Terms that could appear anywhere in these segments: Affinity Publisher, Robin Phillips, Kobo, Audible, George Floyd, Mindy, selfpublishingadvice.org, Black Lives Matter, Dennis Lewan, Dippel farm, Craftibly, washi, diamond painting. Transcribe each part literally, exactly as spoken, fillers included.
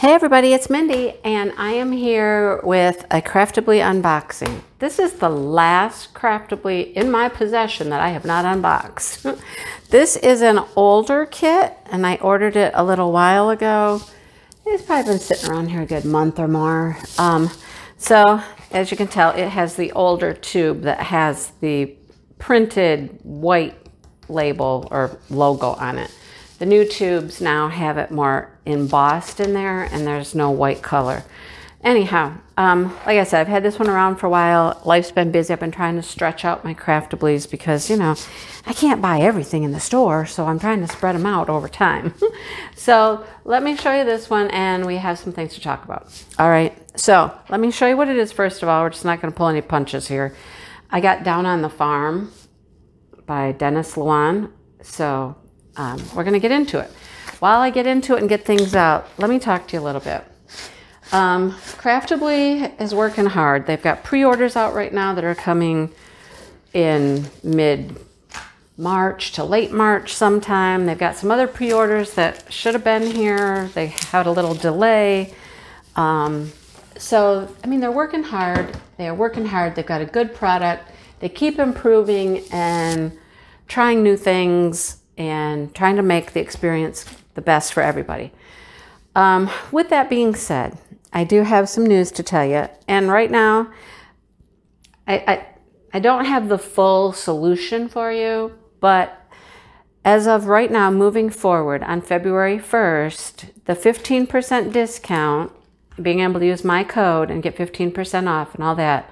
Hey everybody, it's Mindy and I am here with a Craftibly unboxing. This is the last Craftibly in my possession that I have not unboxed. This is an older kit and I ordered it a little while ago. It's probably been sitting around here a good month or more. Um, so as you can tell, it has the older tube that has the printed white label or logo on it. The new tubes now have it more embossed in there and there's no white color. Anyhow, um, like I said, I've had this one around for a while. Life's been busy. I've been trying to stretch out my Craftiblys because, you know, I can't buy everything in the store, so I'm trying to spread them out over time. So let me show you this one and we have some things to talk about. All right, so let me show you what it is first of all. We're just not going to pull any punches here. I got Down on the Farm by Dennis Lewan, so... Um, we're going to get into it. While I get into it and get things out, let me talk to you a little bit. Um, Craftibly is working hard. They've got pre-orders out right now that are coming in mid-March to late March sometime. They've got some other pre-orders that should have been here. They had a little delay. Um, so, I mean, they're working hard. They are working hard. They've got a good product. They keep improving and trying new things and trying to make the experience the best for everybody. Um, with that being said, I do have some news to tell you. And right now, I, I, I don't have the full solution for you, but as of right now, moving forward on February first, the fifteen percent discount, being able to use my code and get fifteen percent off and all that,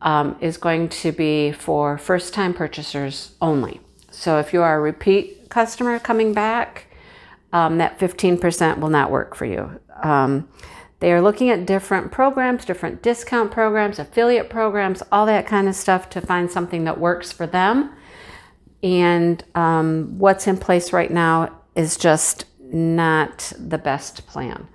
um, is going to be for first-time purchasers only. So if you are a repeat customer coming back, um, that fifteen percent will not work for you. Um, they are looking at different programs, different discount programs, affiliate programs, all that kind of stuff to find something that works for them. And um, what's in place right now is just not the best plan.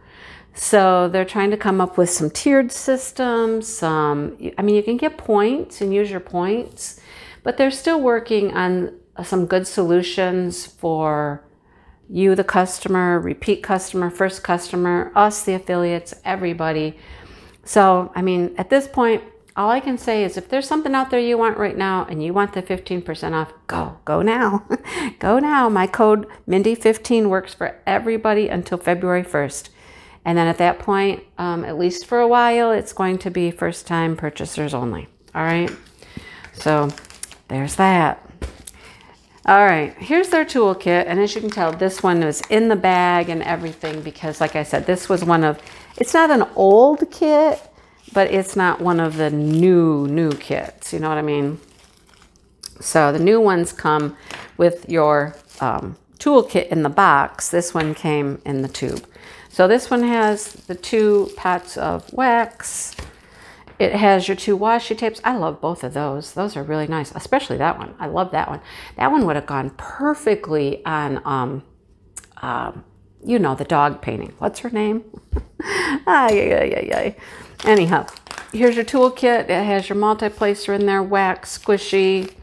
So they're trying to come up with some tiered systems. Some, I mean, you can get points and use your points, but they're still working on some good solutions for you, the customer, repeat customer, first customer, us, the affiliates, everybody. So, I mean, at this point, all I can say is if there's something out there you want right now and you want the fifteen percent off, go, go now, go now. My code Mindy fifteen works for everybody until February first. And then at that point, um, at least for a while, it's going to be first time purchasers only. All right. So there's that. All right, here's their toolkit. And as you can tell, this one was in the bag and everything because, like I said, this was one of, it's not an old kit, but it's not one of the new, new kits. You know what I mean? So the new ones come with your um, toolkit in the box. This one came in the tube. So this one has the two pots of wax. It has your two washi tapes. I love both of those. Those are really nice, especially that one. I love that one. That one would have gone perfectly on, um, um, you know, the dog painting. What's her name? Ay, ay, ay, ay. Anyhow, here's your toolkit. It has your multi-placer in there, wax, squishy,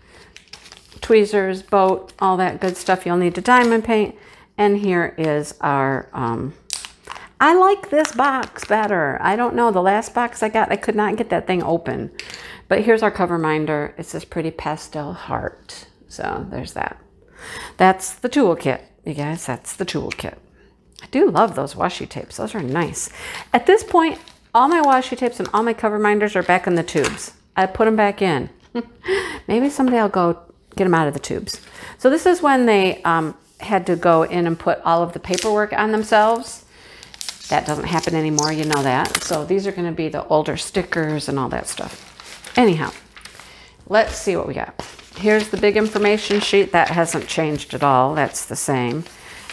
tweezers, boat, all that good stuff you'll need to diamond paint. And here is our... Um, I like this box better. I don't know. The last box I got, I could not get that thing open. But here's our cover minder. It's this pretty pastel heart. So there's that. That's the toolkit, you guys. That's the toolkit. I do love those washi tapes. Those are nice. At this point, all my washi tapes and all my cover minders are back in the tubes. I put them back in. Maybe someday I'll go get them out of the tubes. So this is when they um, had to go in and put all of the paperwork on themselves. That doesn't happen anymore, you know that. So these are going to be the older stickers and all that stuff. Anyhow, let's see what we got. Here's the big information sheet. That hasn't changed at all. That's the same.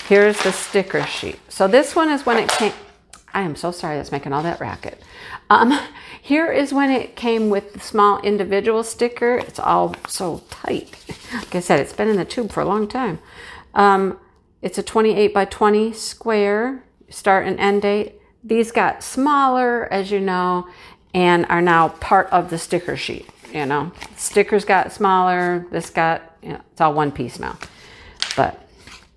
Here's the sticker sheet. So this one is when it came... I am so sorry that's making all that racket. Um, here is when it came with the small individual sticker. It's all so tight. Like I said, it's been in the tube for a long time. Um, it's a twenty-eight by twenty square. Start and end date. These got smaller, as you know, and are now part of the sticker sheet. You know, stickers got smaller. This got, you know, it's all one piece now. But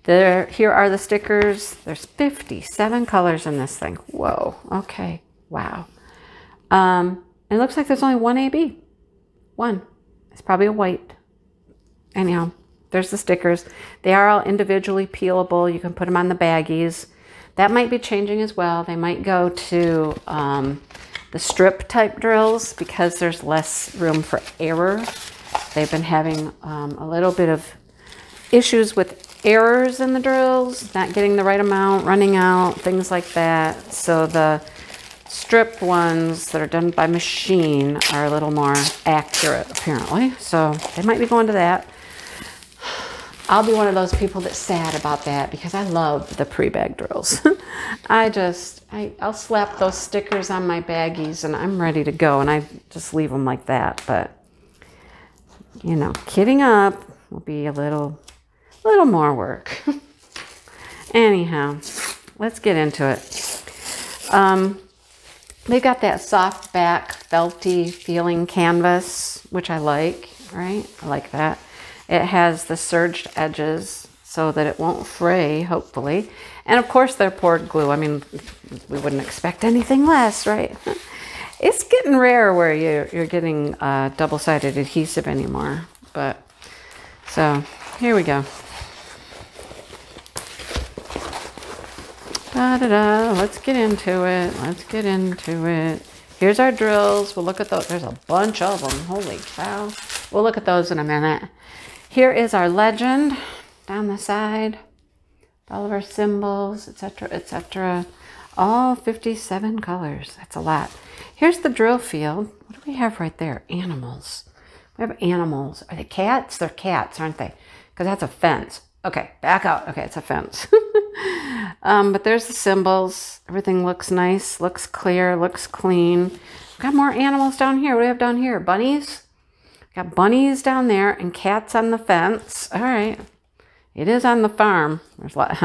There, here are the stickers. There's fifty-seven colors in this thing. Whoa, okay, wow. Um, it looks like there's only one A B. One. It's probably a white. Anyhow, there's the stickers. They are all individually peelable. You can put them on the baggies. That might be changing as well. They might go to um, the strip type drills because there's less room for error. They've been having um, a little bit of issues with errors in the drills, not getting the right amount, running out, things like that. So the strip ones that are done by machine are a little more accurate, apparently. So they might be going to that. I'll be one of those people that's sad about that because I love the pre-bag drills. I just, I, I'll slap those stickers on my baggies and I'm ready to go, and I just leave them like that. But, you know, kitting up will be a little, little more work. Anyhow, let's get into it. Um, they've got that soft back, felty feeling canvas, which I like, right? I like that. It has the serged edges so that it won't fray, hopefully. And of course they're poured glue. I mean, we wouldn't expect anything less, right? It's getting rare where you're, you're getting uh, double-sided adhesive anymore. But, so, here we go. Da-da-da, let's get into it, let's get into it. Here's our drills. We'll look at those. There's a bunch of them, holy cow. We'll look at those in a minute. Here is our legend down the side, all of our symbols, et cetera, et cetera. All fifty-seven colors. That's a lot. Here's the drill field. What do we have right there? Animals. We have animals. Are they cats? They're cats, aren't they? Because that's a fence. Okay, back out. Okay, it's a fence. um, but there's the symbols. Everything looks nice, looks clear, looks clean. We've got more animals down here. What do we have down here? Bunnies? Got bunnies down there and cats on the fence. All right. It is on the farm. There's lot,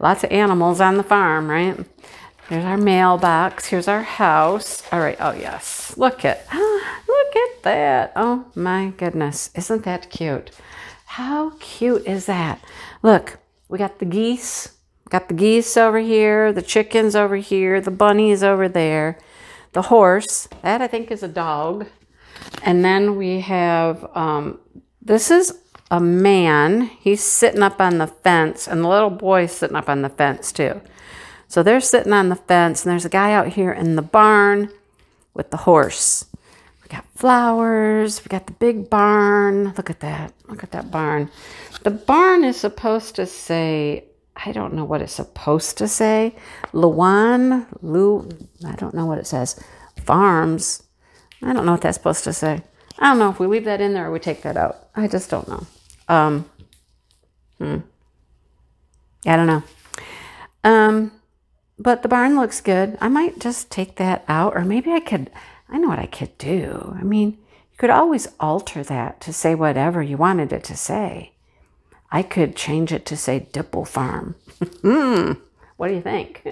lots of animals on the farm, right? There's our mailbox. Here's our house. All right. Oh, yes. Look at, look at that. Oh, my goodness. Isn't that cute? How cute is that? Look, we got the geese. Got the geese over here, the chickens over here, the bunnies over there, the horse. That, I think, is a dog. And then we have, um, this is a man. He's sitting up on the fence, and the little boy's sitting up on the fence too. So they're sitting on the fence, and there's a guy out here in the barn with the horse. We got flowers. We got the big barn. Look at that. Look at that barn. The barn is supposed to say, I don't know what it's supposed to say. Lewan, Lu, I don't know what it says. Farms. I don't know what that's supposed to say. I don't know if we leave that in there or we take that out. I just don't know. Um, hmm. I don't know. Um, but the barn looks good. I might just take that out, or maybe I could, I know what I could do. I mean, you could always alter that to say whatever you wanted it to say. I could change it to say Dippel Farm. mm, what do you think?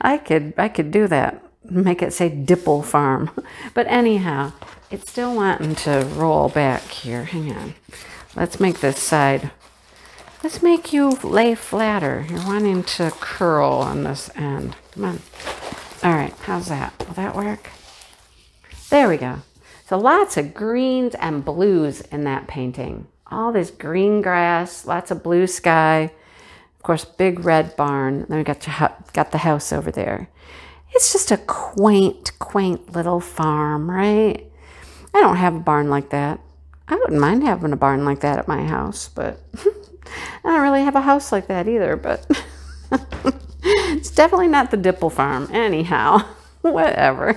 I could, I could do that. Make it say Dippel Farm. But anyhow, it's still wanting to roll back here. Hang on. Let's make this side. Let's make you lay flatter. You're wanting to curl on this end. Come on. All right. How's that? Will that work? There we go. So lots of greens and blues in that painting. All this green grass, lots of blue sky. Of course, big red barn. Then we got, your, got the house over there. It's just a quaint, quaint little farm, right? I don't have a barn like that. I wouldn't mind having a barn like that at my house, but I don't really have a house like that either, but it's definitely not the Dippel Farm. Anyhow, whatever.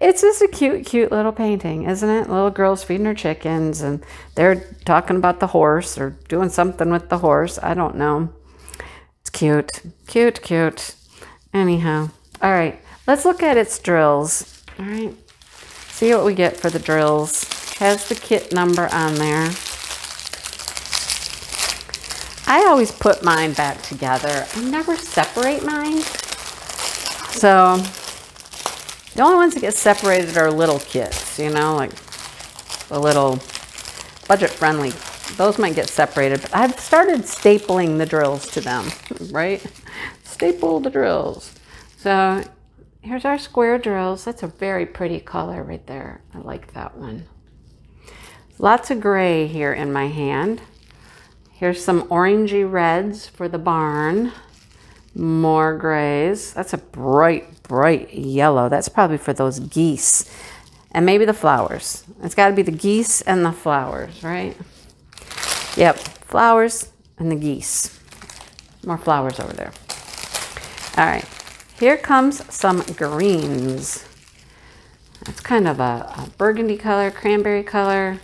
It's just a cute, cute little painting, isn't it? Little girl's feeding her chickens, and they're talking about the horse or doing something with the horse. I don't know. It's cute, cute, cute. Anyhow. All right, let's look at its drills. All right, see what we get for the drills. Has the kit number on there. I always put mine back together. I never separate mine. So the only ones that get separated are little kits, you know, like the little budget-friendly those might get separated. But I've started stapling the drills to them, right? Staple the drills. So here's our square drills. That's a very pretty color right there. I like that one. Lots of gray here in my hand. Here's some orangey reds for the barn. More grays. That's a bright, bright yellow. That's probably for those geese. And maybe the flowers. It's got to be the geese and the flowers, right? Yep, flowers and the geese. More flowers over there. All right, here comes some greens. It's kind of a, a burgundy color, cranberry color.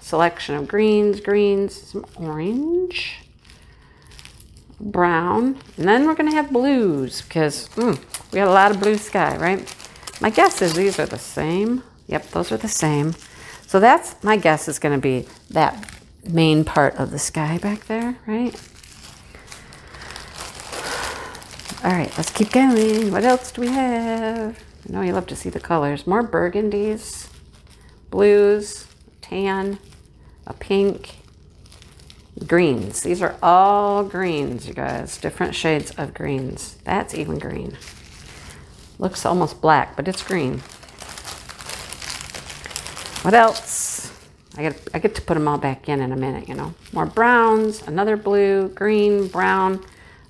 Selection of greens, greens, some orange, brown. And then we're going to have blues because mm, we got a lot of blue sky, right? My guess is these are the same. Yep, those are the same. So that's, my guess is going to be that main part of the sky back there, right? All right, let's keep going. What else do we have? I know you love to see the colors. More burgundies, blues, tan, a pink, greens. These are all greens, you guys. Different shades of greens. That's even green. Looks almost black, but it's green. What else? I get, I get to put them all back in in a minute, you know. More browns, another blue, green, brown,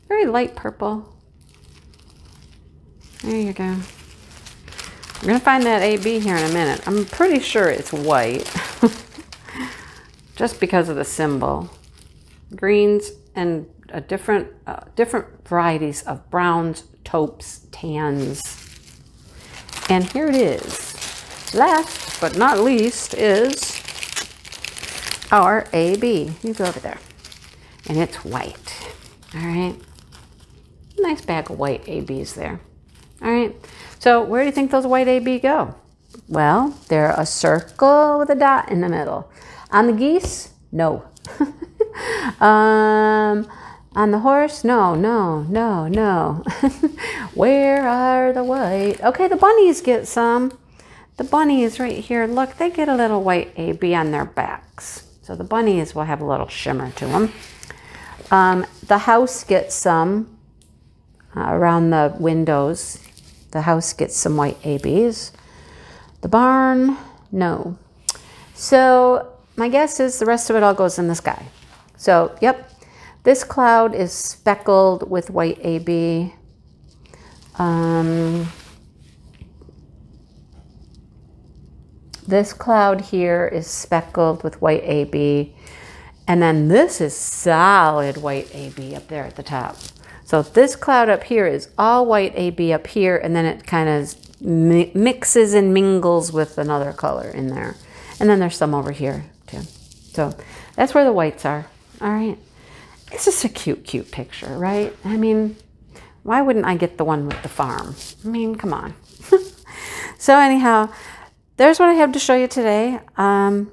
very light purple. There you go. We're going to find that A B here in a minute. I'm pretty sure it's white just because of the symbol. Greens and a different, uh, different varieties of browns, taupes, tans. And here it is. Last but not least is our A B. You go over there. And it's white. All right. Nice bag of white A Bs there. All right. So where do you think those white A B go? Well, they're a circle with a dot in the middle. On the geese? No. um, on the horse? No, no, no, no. Where are the white? Okay, the bunnies get some. The bunny is right here. Look, they get a little white A B on their backs. So the bunnies will have a little shimmer to them. Um, the house gets some uh, around the windows. The house gets some white A Bs. The barn, no. So my guess is the rest of it all goes in the sky. So, yep, this cloud is speckled with white A B. Um, this cloud here is speckled with white A B. And then this is solid white A B up there at the top. So this cloud up here is all white A B up here, and then it kind of mi mixes and mingles with another color in there. And then there's some over here too. So that's where the whites are. All right. It's just a cute, cute picture, right? I mean, why wouldn't I get the one with the farm? I mean, come on. So anyhow, there's what I have to show you today. Um,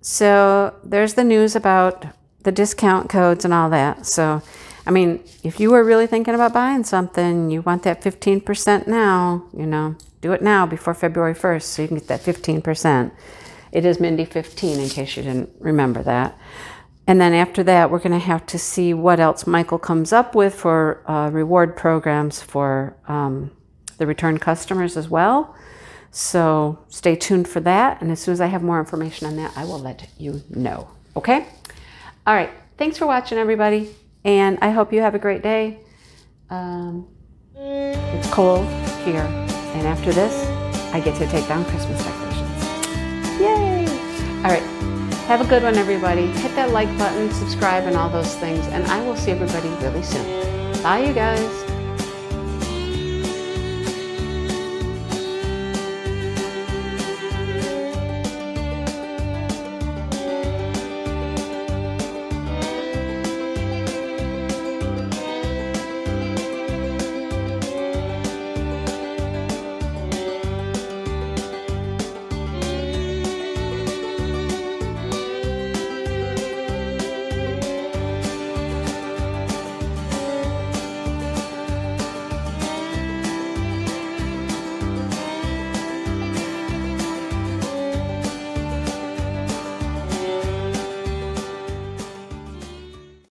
so there's the news about the discount codes and all that. So I mean, if you were really thinking about buying something, you want that fifteen percent now, you know, do it now before February first so you can get that fifteen percent. It is Mindy fifteen in case you didn't remember that. And then after that, we're going to have to see what else Michael comes up with for uh, reward programs for um, the return customers as well. So stay tuned for that. And as soon as I have more information on that, I will let you know. Okay? All right. Thanks for watching, everybody. And I hope you have a great day. Um, it's cold here. And after this, I get to take down Christmas decorations. Yay! All right. Have a good one, everybody. Hit that like button, subscribe, and all those things. And I will see everybody really soon. Bye, you guys.